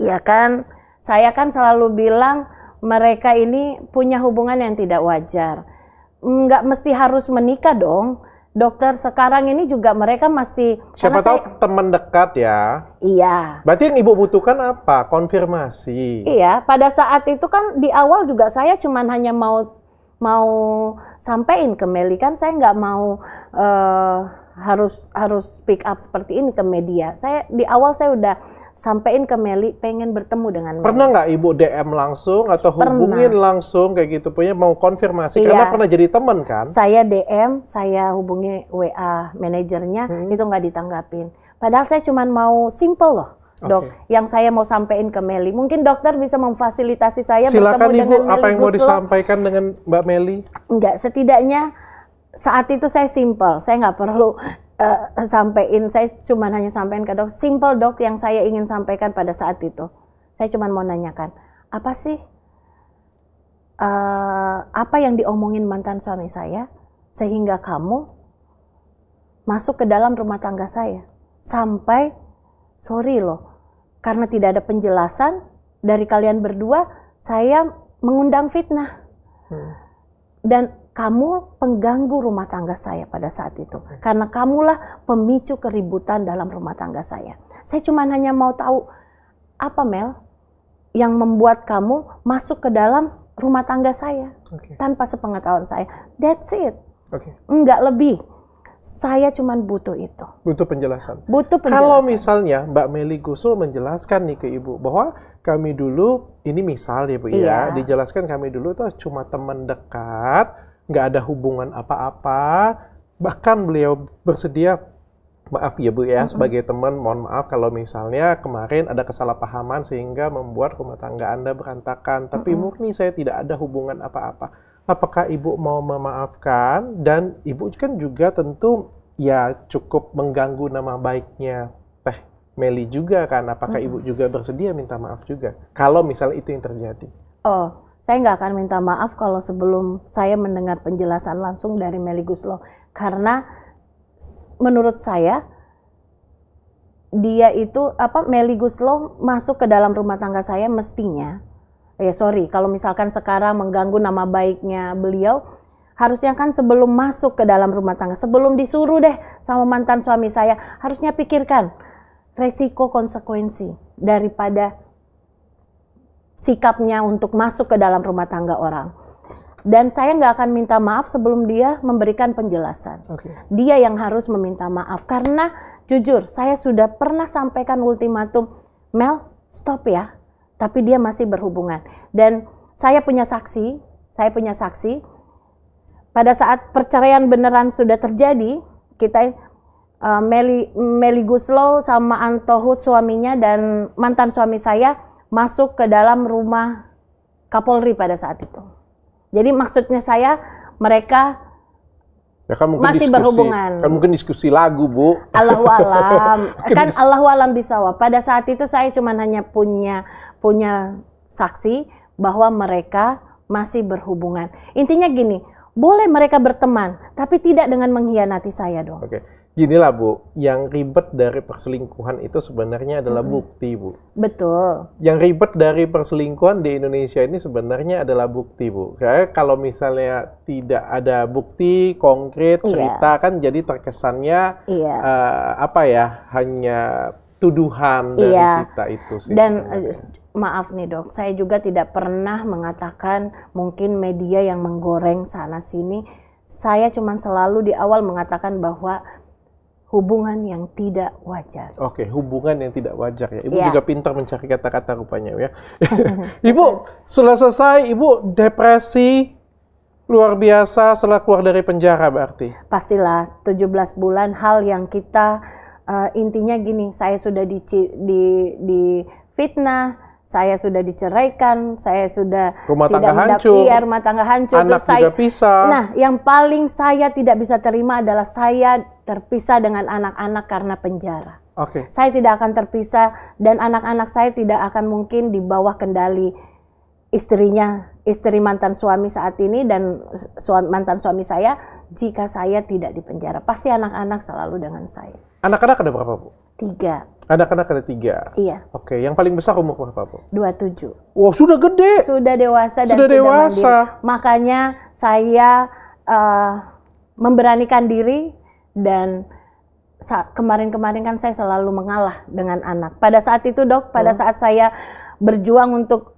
Iya kan, saya kan selalu bilang mereka ini punya hubungan yang tidak wajar. Nggak mesti harus menikah dong. Dokter, sekarang ini juga mereka masih... Siapa tahu teman dekat ya? Iya. Berarti yang ibu butuhkan apa? Konfirmasi. Iya, pada saat itu kan di awal juga saya cuman hanya mau sampein ke Melly. Kan saya nggak mau harus speak up seperti ini ke media. Saya di awal saya udah sampein ke Melly, pengen bertemu dengan Melly. Pernah nggak ibu DM langsung atau hubungin langsung kayak gitu, punya mau konfirmasi? Iya. Karena pernah jadi teman kan? Saya DM, saya hubungi WA manajernya, itu nggak ditanggapin. Padahal saya cuma mau simple loh, Dok. Okay. Yang saya mau sampein ke Melly, mungkin dokter bisa memfasilitasi saya. Silakan bertemu ibu, dengan Melly. Apa yang mau disampaikan dengan Mbak Melly? Enggak, setidaknya saat itu saya simple, saya nggak perlu sampein, saya cuma hanya sampein ke Dok. Simple, Dok, yang saya ingin sampaikan pada saat itu. Saya cuma mau nanyakan, apa sih apa yang diomongin mantan suami saya sehingga kamu masuk ke dalam rumah tangga saya? Sampai, sorry loh, karena tidak ada penjelasan dari kalian berdua, saya mengundang fitnah. Dan kamu pengganggu rumah tangga saya pada saat itu. Karena kamulah pemicu keributan dalam rumah tangga saya. Saya cuma hanya mau tahu, apa Mel yang membuat kamu masuk ke dalam rumah tangga saya? Okay. Tanpa sepengetahuan saya. That's it. Okay. Enggak lebih. Saya cuma butuh itu. Butuh penjelasan. Butuh penjelasan. Kalau misalnya Mbak Melly Goeslaw menjelaskan nih ke ibu bahwa kami dulu, ini misal ya Bu, iya, ya, dijelaskan kami dulu tuh cuma teman dekat, nggak ada hubungan apa-apa, bahkan beliau bersedia, maaf ya Bu ya, sebagai teman mohon maaf kalau misalnya kemarin ada kesalahpahaman sehingga membuat rumah tangga Anda berantakan, tapi murni saya tidak ada hubungan apa-apa. apakah Ibu mau memaafkan, dan Ibu kan juga tentu ya cukup mengganggu nama baiknya Teh Melly juga kan, apakah Ibu juga bersedia minta maaf juga, kalau misalnya itu yang terjadi? Oh, saya nggak akan minta maaf kalau sebelum saya mendengar penjelasan langsung dari Melly Goeslaw, karena menurut saya dia itu Melly Goeslaw masuk ke dalam rumah tangga saya mestinya. Ya sorry, kalau misalkan sekarang mengganggu nama baiknya beliau, harusnya kan sebelum masuk ke dalam rumah tangga, sebelum disuruh deh sama mantan suami saya, harusnya pikirkan resiko konsekuensi daripada sikapnya untuk masuk ke dalam rumah tangga orang. Dan saya nggak akan minta maaf sebelum dia memberikan penjelasan. Okay. Dia yang harus meminta maaf, karena jujur saya sudah pernah sampaikan ultimatum, Mel stop ya, tapi dia masih berhubungan. Dan saya punya saksi, pada saat perceraian beneran sudah terjadi, kita Melly Goeslaw sama Anto Hood suaminya dan mantan suami saya masuk ke dalam rumah Kapolri pada saat itu. Jadi maksudnya saya, mereka ya kan masih diskusi, berhubungan. Kan mungkin diskusi lagu, Bu. Allahu alam. Kan Allahu alam bisawab. Pada saat itu saya cuma hanya punya saksi bahwa mereka masih berhubungan. Intinya gini, boleh mereka berteman, tapi tidak dengan mengkhianati saya dong. Oke. Ginilah, Bu, yang ribet dari perselingkuhan itu sebenarnya adalah bukti, Bu. Betul. Yang ribet dari perselingkuhan di Indonesia ini sebenarnya adalah bukti, Bu. Karena kalau misalnya tidak ada bukti konkret, cerita kan jadi terkesannya hanya tuduhan dari kita itu sih. Dan maaf nih, Dok, saya juga tidak pernah mengatakan mungkin media yang menggoreng sana sini. Saya cuma selalu di awal mengatakan bahwa hubungan yang tidak wajar. Oke, hubungan yang tidak wajar ya. Ibu juga pintar mencari kata-kata rupanya ya. Ibu, setelah selesai, Ibu depresi luar biasa setelah keluar dari penjara berarti? Pastilah, 17 bulan hal yang kita, intinya gini, saya sudah di fitnah, saya sudah diceraikan, saya sudah rumah tangga hancur, anak juga pisah. Nah, yang paling saya tidak bisa terima adalah saya terpisah dengan anak-anak karena penjara. Oke. Saya tidak akan terpisah, dan anak-anak saya tidak akan mungkin di bawah kendali istrinya, istri mantan suami saat ini dan mantan suami saya, jika saya tidak di penjara. Pasti anak-anak selalu dengan saya. Anak-anak ada berapa, Bu? 3. Anak-anak ada 3? Iya. Oke, yang paling besar umur berapa, Bu? 27. Wah, sudah gede. Sudah dewasa dan sudah mandiri. Makanya saya memberanikan diri. Dan kemarin-kemarin kan saya selalu mengalah dengan anak. Pada saat itu, Dok, pada saat saya berjuang untuk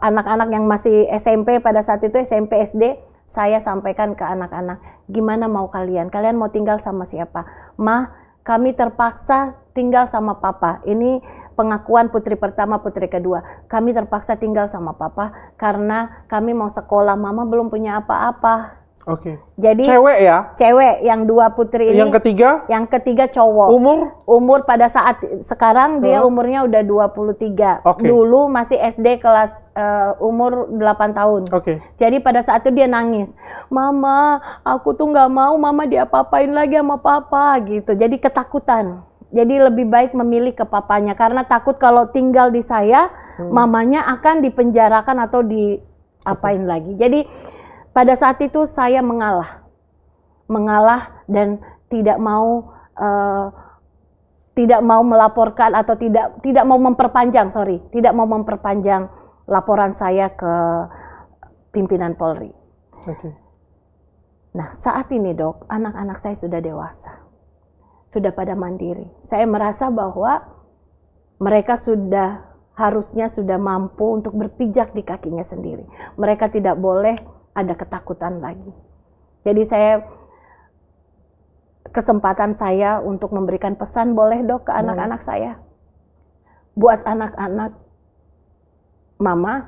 anak-anak yang masih SMP, pada saat itu SMP SD, saya sampaikan ke anak-anak, gimana mau kalian? Kalian mau tinggal sama siapa? Mah, kami terpaksa tinggal sama Papa. Ini pengakuan putri pertama, putri kedua. Kami terpaksa tinggal sama Papa karena kami mau sekolah. Mama belum punya apa-apa. Oke. Jadi cewek ya? Cewek yang 2 putri ini. Yang ketiga? Yang ketiga cowok. Umur pada saat sekarang dia umurnya udah 23. Okay. Dulu masih SD kelas umur 8 tahun. Oke. Okay. Jadi pada saat itu dia nangis. Mama, aku tuh nggak mau mama diapa-apain lagi sama papa gitu. Jadi ketakutan. Jadi lebih baik memilih ke papanya karena takut kalau tinggal di saya, mamanya akan dipenjarakan atau diapain lagi. Jadi pada saat itu saya mengalah dan tidak mau melaporkan atau tidak mau memperpanjang laporan saya ke pimpinan Polri. Oke. Nah, saat ini, Dok, anak-anak saya sudah dewasa, sudah pada mandiri. Saya merasa bahwa mereka harusnya sudah mampu untuk berpijak di kakinya sendiri. Mereka tidak boleh ada ketakutan lagi. Jadi kesempatan saya untuk memberikan pesan boleh, Dok, ke anak-anak saya. Buat anak-anak, Mama,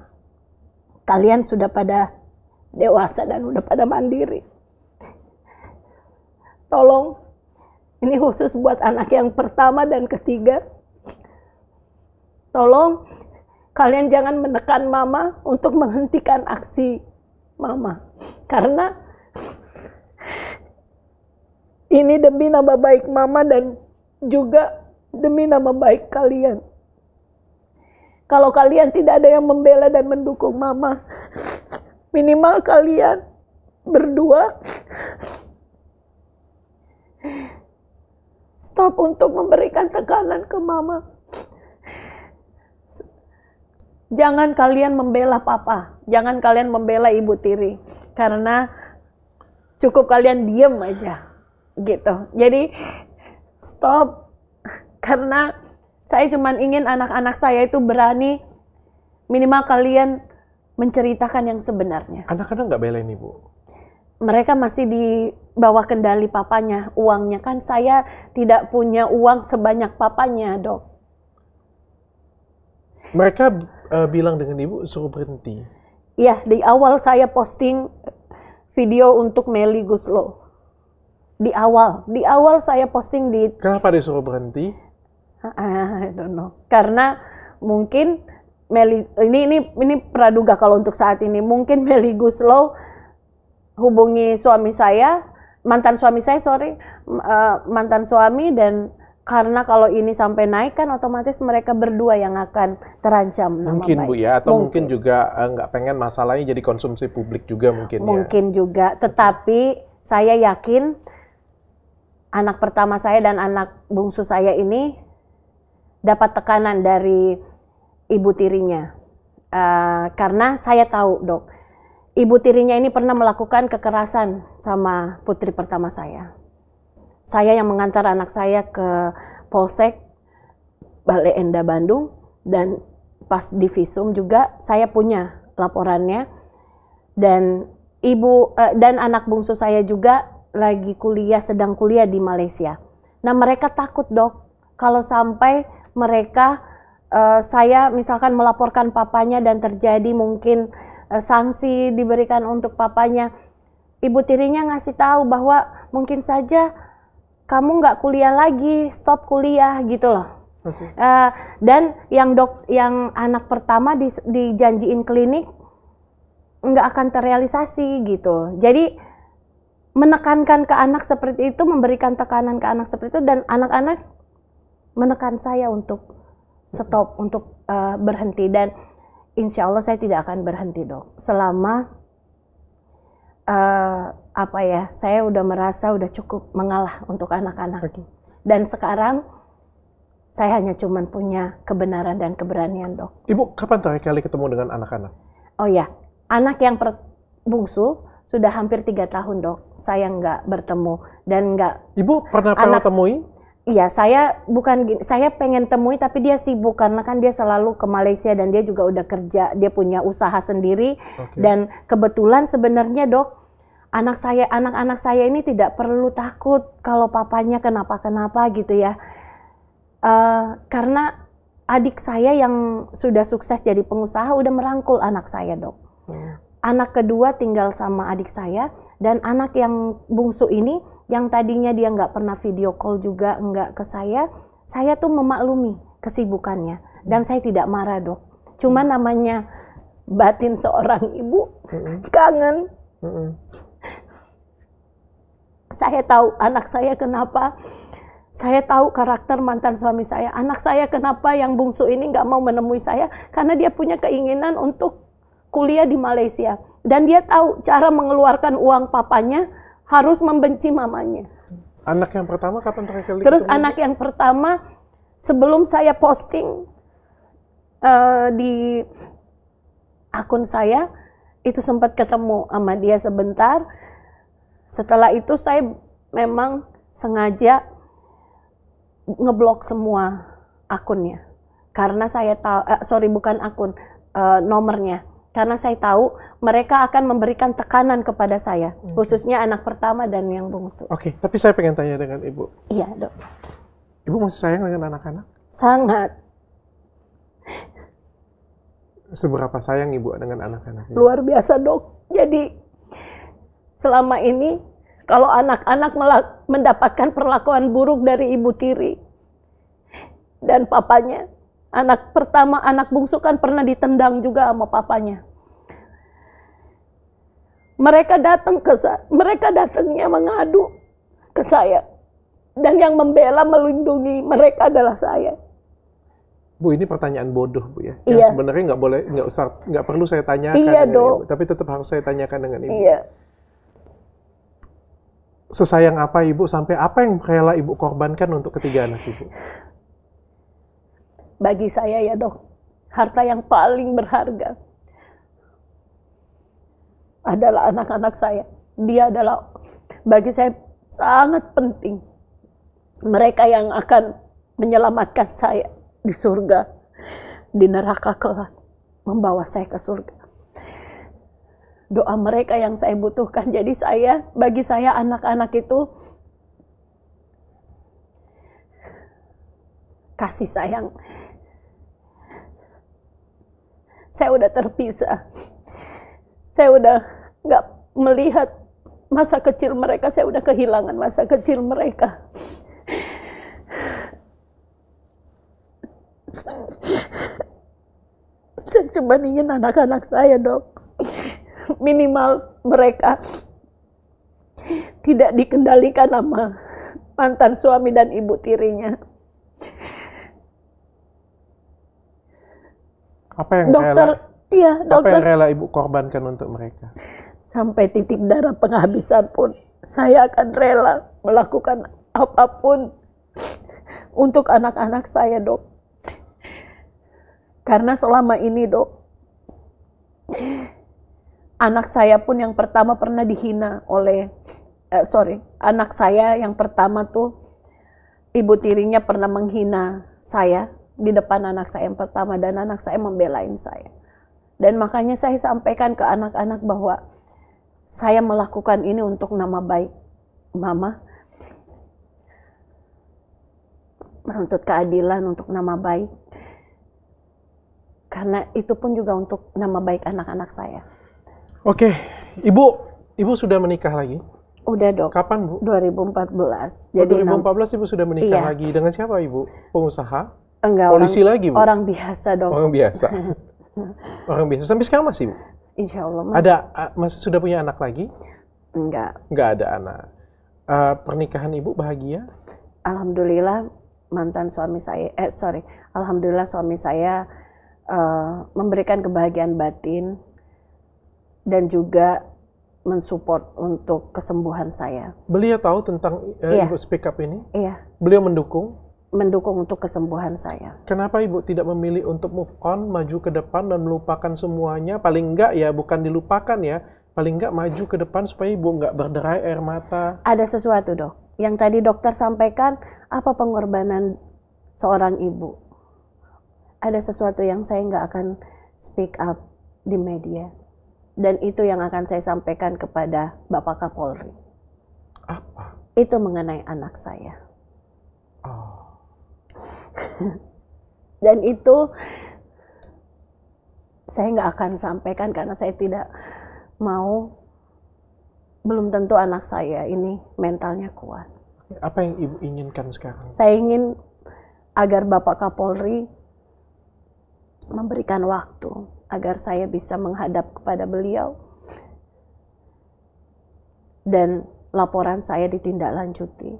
kalian sudah pada dewasa dan sudah pada mandiri. Tolong, ini khusus buat anak yang pertama dan ketiga. Tolong, kalian jangan menekan Mama untuk menghentikan aksi Mama, karena ini demi nama baik Mama dan juga demi nama baik kalian. Kalau kalian tidak ada yang membela dan mendukung Mama, minimal kalian berdua stop untuk memberikan tekanan ke Mama. Jangan kalian membela Papa, jangan kalian membela ibu tiri, karena cukup kalian diem aja, gitu. Jadi stop, karena saya cuma ingin anak-anak saya itu berani, minimal kalian menceritakan yang sebenarnya. Anak-anak nggak belain ibu? Mereka masih di bawah kendali papanya, uangnya kan saya tidak punya uang sebanyak papanya, Dok. Mereka bilang dengan ibu suruh berhenti. Iya, di awal saya posting video untuk Melly Goeslaw. Di awal saya posting di. Kenapa disuruh berhenti? I don't know. Karena mungkin Melly ini praduga kalau untuk saat ini mungkin Melly Goeslaw hubungi suami saya, mantan suami saya, sorry, mantan suami, dan karena kalau ini sampai naik kan otomatis mereka berdua yang akan terancam nama baik. Mungkin Bu ya, atau mungkin juga nggak pengen masalahnya jadi konsumsi publik juga mungkin ya. Mungkin juga, tetapi saya yakin anak pertama saya dan anak bungsu saya ini dapat tekanan dari ibu tirinya. Karena saya tahu, Dok, ibu tirinya ini pernah melakukan kekerasan sama putri pertama saya. Saya yang mengantar anak saya ke Polsek Bale Endah Bandung, dan pas di visum juga saya punya laporannya. Dan ibu dan anak bungsu saya juga lagi kuliah, sedang kuliah di Malaysia. Nah, mereka takut, Dok, kalau sampai mereka saya misalkan melaporkan papanya dan terjadi mungkin sanksi diberikan untuk papanya. Ibu tirinya ngasih tahu bahwa mungkin saja kamu nggak kuliah lagi, stop kuliah gitu loh. Okay. Dan yang anak pertama dijanjiin klinik nggak akan terrealisasi gitu. Jadi menekankan ke anak seperti itu, memberikan tekanan ke anak seperti itu, dan anak-anak menekan saya untuk stop, untuk berhenti. Dan insya Allah saya tidak akan berhenti, Dok. Selama saya udah merasa udah cukup mengalah untuk anak-anak. Dan sekarang saya hanya cuman punya kebenaran dan keberanian, Dok. Ibu, kapan terakhir kali ketemu dengan anak-anak? Oh ya, anak yang bungsu sudah hampir 3 tahun, Dok. Saya nggak bertemu dan nggak. Ibu pernah temui? Iya, saya pengen temui tapi dia sibuk karena kan dia selalu ke Malaysia dan dia juga udah kerja, dia punya usaha sendiri. Okay. Dan kebetulan sebenarnya, Dok, anak-anak saya ini tidak perlu takut kalau papanya kenapa-kenapa gitu ya. Karena adik saya yang sudah sukses jadi pengusaha udah merangkul anak saya, Dok. Hmm. Anak kedua tinggal sama adik saya, dan anak yang bungsu ini yang tadinya dia nggak pernah video call juga nggak ke saya tuh memaklumi kesibukannya. Dan saya tidak marah, Dok. Cuma namanya batin seorang ibu, kangen. Saya tahu anak saya kenapa, saya tahu karakter mantan suami saya. Anak saya kenapa yang bungsu ini nggak mau menemui saya, karena dia punya keinginan untuk kuliah di Malaysia. Dan dia tahu cara mengeluarkan uang papanya harus membenci mamanya. Anak yang pertama kapan terakhir kali? Terus anak yang pertama sebelum saya posting di akun saya, itu sempat ketemu sama dia sebentar. Setelah itu saya memang sengaja ngeblok semua akunnya, karena saya tahu, nomornya, karena saya tahu mereka akan memberikan tekanan kepada saya, khususnya anak pertama dan yang bungsu. Oke, tapi saya pengen tanya dengan ibu. Iya, Dok. Ibu masih sayang dengan anak-anak? Sangat. Seberapa sayang ibu dengan anak-anak? Luar biasa, Dok. Jadi selama ini kalau anak-anak mendapatkan perlakuan buruk dari ibu tiri dan papanya, anak pertama, anak bungsu kan pernah ditendang juga sama papanya. Mereka datangnya mengadu ke saya. Dan yang membela, melindungi mereka adalah saya. Bu, ini pertanyaan bodoh, Bu, ya. Yang sebenarnya nggak perlu saya tanyakan. Iya, Dok. Ibu, tapi tetap harus saya tanyakan dengan Ibu. Iya. Sesayang apa Ibu sampai apa yang rela Ibu korbankan untuk ketiga anak Ibu? Bagi saya ya, Dok, harta yang paling berharga adalah anak-anak saya. Dia adalah bagi saya sangat penting. Mereka yang akan menyelamatkan saya di surga, di neraka kelak, membawa saya ke surga. Doa mereka yang saya butuhkan. Jadi saya, bagi saya anak-anak itu kasih sayang. Saya udah terpisah. Saya udah nggak melihat masa kecil mereka. Saya udah kehilangan masa kecil mereka. Saya cuma ingin anak-anak saya, Dok, minimal mereka tidak dikendalikan sama mantan suami dan ibu tirinya. Apa yang rela Ibu korbankan untuk mereka? Sampai titik darah penghabisan pun saya akan rela melakukan apapun untuk anak-anak saya, Dok. Karena selama ini, Dok, anak saya pun yang pertama pernah dihina oleh, anak saya yang pertama tuh ibu tirinya pernah menghina saya di depan anak saya yang pertama, dan anak saya membelain saya. Dan makanya saya sampaikan ke anak-anak bahwa saya melakukan ini untuk nama baik Mama, menuntut keadilan untuk nama baik. Karena itu pun juga untuk nama baik anak-anak saya. Oke, Ibu sudah menikah lagi? Udah, Dok. Kapan, Bu? 2014. Jadi 2014 Ibu sudah menikah lagi. Dengan siapa, Ibu? Pengusaha? Enggak, polisi lagi, Bu? Orang biasa, Dok. Orang biasa. Orang biasa. Sampai sekarang masih, Bu? Insya Allah masih. Sudah punya anak lagi? Enggak. Enggak ada anak. Pernikahan Ibu bahagia? Alhamdulillah suami saya memberikan kebahagiaan batin dan juga mensupport untuk kesembuhan saya. Beliau tahu tentang Ibu speak up ini? Iya. Beliau mendukung? Mendukung untuk kesembuhan saya. Kenapa Ibu tidak memilih untuk move on, maju ke depan dan melupakan semuanya? Paling enggak ya, bukan dilupakan ya, paling enggak maju ke depan supaya Ibu enggak berderai air mata. Ada sesuatu, Dok. Yang tadi dokter sampaikan, apa pengorbanan seorang ibu? Ada sesuatu yang saya nggak akan speak up di media. Dan itu yang akan saya sampaikan kepada Bapak Kapolri. Apa? Itu mengenai anak saya. Oh. Dan itu saya nggak akan sampaikan karena saya tidak mau, belum tentu anak saya ini mentalnya kuat. Apa yang Ibu inginkan sekarang? Saya ingin agar Bapak Kapolri memberikan waktu agar saya bisa menghadap kepada beliau dan laporan saya ditindaklanjuti.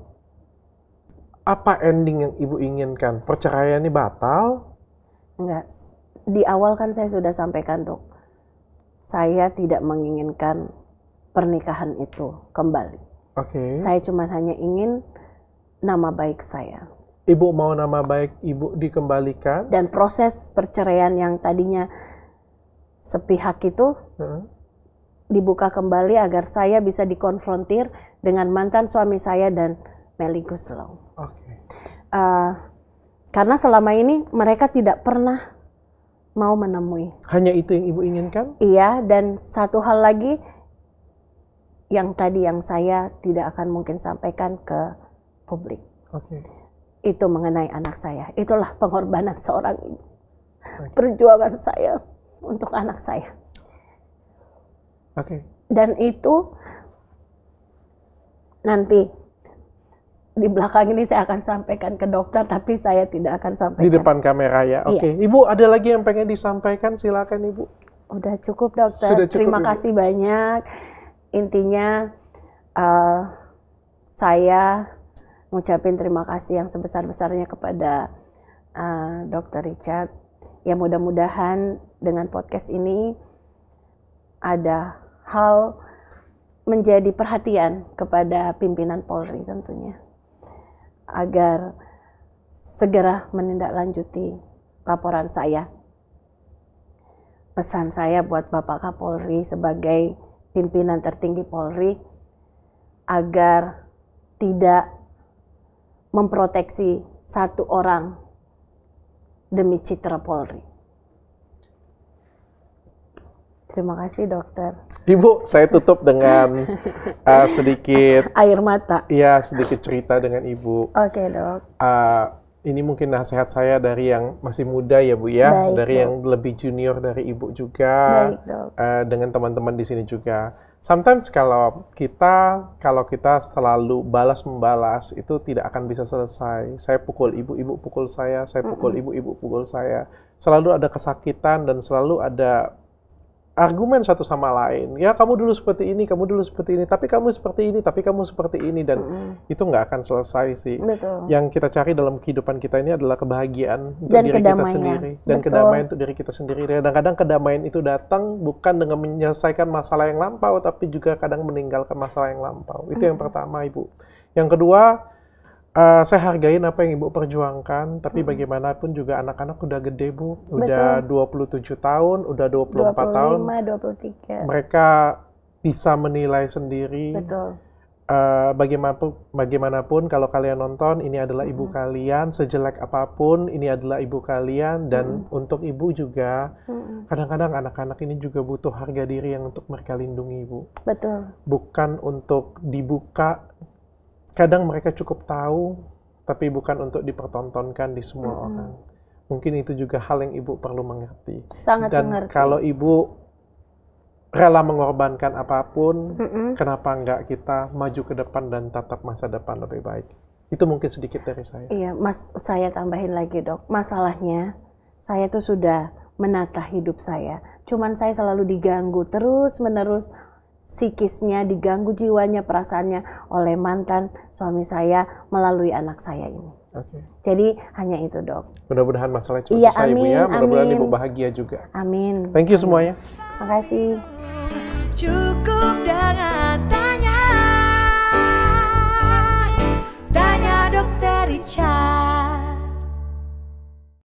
Apa ending yang Ibu inginkan? Perceraian ini batal? Enggak. Di awal kan saya sudah sampaikan, Dok. Saya tidak menginginkan pernikahan itu kembali. Oke. Saya cuma hanya ingin nama baik saya. Ibu mau nama baik Ibu dikembalikan. Dan proses perceraian yang tadinya sepihak itu dibuka kembali agar saya bisa dikonfrontir dengan mantan suami saya dan Melly Goeslaw. Okay. Karena selama ini mereka tidak pernah mau menemui. Hanya itu yang Ibu inginkan? Iya, dan satu hal lagi yang tadi yang saya tidak akan mungkin sampaikan ke publik. Oke. Okay. Itu mengenai anak saya. Itulah pengorbanan seorang ibu. Perjuangan saya untuk anak saya. Oke. Dan itu nanti di belakang ini saya akan sampaikan ke dokter, tapi saya tidak akan sampaikan. Di depan kamera ya. Oke. Iya. Ibu, ada lagi yang pengen disampaikan? Silakan, Ibu. Udah cukup, Dokter. Terima kasih banyak. Intinya saya mengucapkan terima kasih yang sebesar-besarnya kepada Dr. Richard. Ya, mudah-mudahan dengan podcast ini ada hal menjadi perhatian kepada pimpinan Polri tentunya, agar segera menindaklanjuti laporan saya. Pesan saya buat Bapak Kapolri sebagai pimpinan tertinggi Polri, agar tidak memproteksi satu orang demi citra Polri. Terima kasih, Dokter. Ibu, saya tutup dengan sedikit air mata. Iya, sedikit cerita dengan Ibu. Oke, Dok. Ini mungkin nasihat saya dari yang masih muda ya, Bu ya. Baik, dari Dok. Yang lebih junior dari Ibu juga. Baik, Dok. Dengan teman-teman di sini juga. Sometimes kalau kita selalu balas-membalas, itu tidak akan bisa selesai. Saya pukul ibu, ibu pukul saya pukul ibu, ibu pukul saya. Selalu ada kesakitan dan selalu ada argumen satu sama lain. Ya, kamu dulu seperti ini, kamu dulu seperti ini, tapi kamu seperti ini, tapi kamu seperti ini. Dan itu nggak akan selesai sih. Betul. Yang kita cari dalam kehidupan kita ini adalah kebahagiaan untuk dan diri kedamaian. Kita sendiri. Dan betul. Kedamaian untuk diri kita sendiri. Kadang-kadang kedamaian itu datang bukan dengan menyelesaikan masalah yang lampau, tapi juga kadang meninggalkan masalah yang lampau. Itu yang pertama, Ibu. Yang kedua, saya hargain apa yang Ibu perjuangkan, tapi bagaimanapun juga anak-anak udah gede, Bu. Udah betul. 27 tahun, udah 24 25, tahun. 23. Mereka bisa menilai sendiri. Betul. Bagaimanapun kalau kalian nonton, ini adalah ibu kalian, sejelek apapun, ini adalah ibu kalian. Dan untuk ibu juga, kadang-kadang anak-anak ini juga butuh harga diri yang untuk mereka lindungi, Bu. Betul. Bukan untuk dibuka. Kadang mereka cukup tahu, tapi bukan untuk dipertontonkan di semua orang. Mungkin itu juga hal yang Ibu perlu mengerti. Sangat dan mengerti. Kalau Ibu rela mengorbankan apapun, kenapa enggak kita maju ke depan dan tatap masa depan lebih baik. Itu mungkin sedikit dari saya. Iya, Mas, saya tambahin lagi, Dok. Masalahnya, saya tuh sudah menata hidup saya. Cuman saya selalu diganggu terus-menerus. Psikisnya diganggu, jiwanya, perasaannya oleh mantan suami saya melalui anak saya ini. Okay. Jadi hanya itu, Dok. Mudah-mudahan masalah cuma selesai, Ibu ya. Mudah-mudahan Ibu bahagia juga. Amin. Thank you semuanya. Makasih. Cukup dengan tanya Dokter Richard.